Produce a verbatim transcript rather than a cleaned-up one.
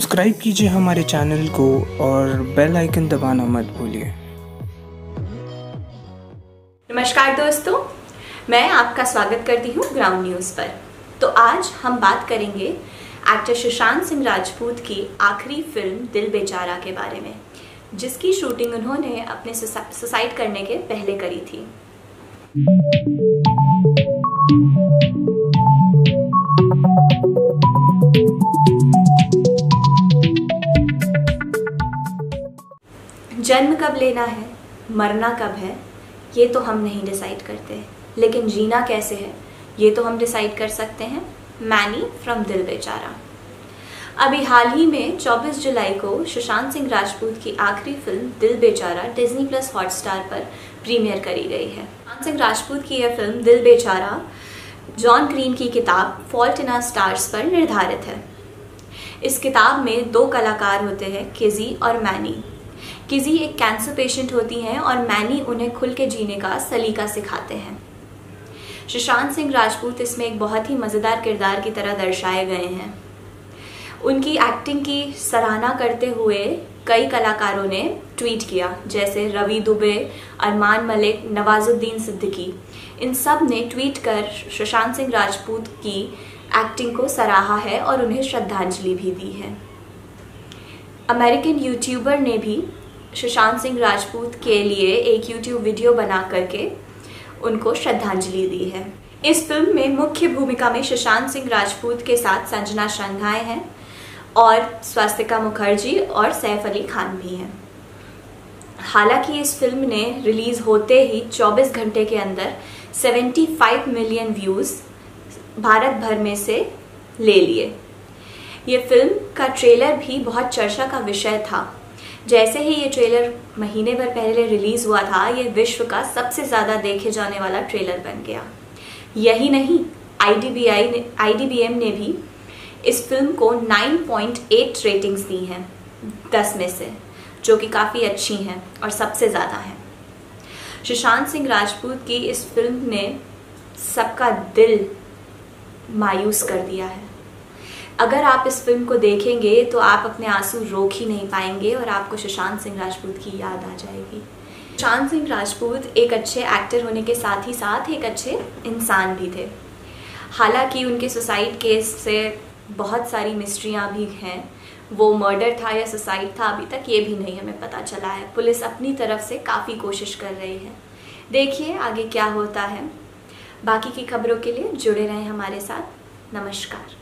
Subscribe कीजिए हमारे channel को और बेल आइकन दबाना मत भूलिए। नमस्कार दोस्तों, मैं आपका स्वागत करती हूँ ग्राउंड न्यूज़ पर। तो आज हम बात करेंगे एक्टर सुशांत सिंह राजपूत की आखिरी फिल्म दिल बेचारा के बारे में, जिसकी शूटिंग उन्होंने अपने सुसाइड करने के पहले करी थी। जन्म कब लेना है, मरना कब है, ये तो हम नहीं डिसाइड करते, लेकिन जीना कैसे है ये तो हम डिसाइड कर सकते हैं। मैनी फ्रॉम दिल बेचारा। अभी हाल ही में चौबीस जुलाई को सुशांत सिंह राजपूत की आखिरी film Dil Bechara Disney plus Hotstar पर प्रीमियर करी गई है। सुशांत सिंह राजपूत की यह फिल्म दिल बेचारा जॉन ग्रीन की किताब फॉल्ट इन आवर स्टार्स पर निर्धारित है। इस किताब में दो कलाकार होते हैं, किजी और मैनी। किजी एक कैंसर पेशेंट होती हैं और मैनी उन्हें खुल के जीने का सलीका सिखाते हैं। सुशांत सिंह राजपूत इसमें एक बहुत ही मज़ेदार किरदार की तरह दर्शाए गए हैं। उनकी एक्टिंग की सराहना करते हुए कई कलाकारों ने ट्वीट किया, जैसे रवि दुबे, अरमान मलिक, नवाजुद्दीन सिद्दीकी। इन सब ने ट्वीट कर सुशांत सिंह राजपूत की एक्टिंग को सराहा है और उन्हें श्रद्धांजलि भी दी है। अमेरिकन यूट्यूबर ने भी सुशांत सिंह राजपूत के लिए एक यूट्यूब वीडियो बना करके उनको श्रद्धांजलि दी है। इस फिल्म में मुख्य भूमिका में सुशांत सिंह राजपूत के साथ संजना संघाई हैं और स्वास्तिका मुखर्जी और सैफ अली खान भी हैं। हालांकि इस फिल्म ने रिलीज़ होते ही चौबीस घंटे के अंदर पचहत्तर मिलियन व्यूज़ भारत भर में से ले लिए। ये फिल्म का ट्रेलर भी बहुत चर्चा का विषय था। जैसे ही ये ट्रेलर महीने भर पहले रिलीज़ हुआ था, ये विश्व का सबसे ज़्यादा देखे जाने वाला ट्रेलर बन गया। यही नहीं, आई डी बी आई ने आई डी बी एम ने भी इस फिल्म को नौ पॉइंट आठ रेटिंग्स दी हैं दस में से, जो कि काफ़ी अच्छी हैं और सबसे ज़्यादा हैं। सुशांत सिंह राजपूत की इस फिल्म ने सबका दिल मायूस कर दिया है। अगर आप इस फिल्म को देखेंगे तो आप अपने आंसू रोक ही नहीं पाएंगे और आपको सुशांत सिंह राजपूत की याद आ जाएगी। सुशांत सिंह राजपूत एक अच्छे एक्टर होने के साथ ही साथ एक अच्छे इंसान भी थे। हालांकि उनके सुसाइड केस से बहुत सारी मिस्ट्रियाँ भी हैं। वो मर्डर था या सुसाइड था, अभी तक ये भी नहीं हमें पता चला है। पुलिस अपनी तरफ से काफ़ी कोशिश कर रही है। देखिए आगे क्या होता है। बाकी की खबरों के लिए जुड़े रहें हमारे साथ। नमस्कार।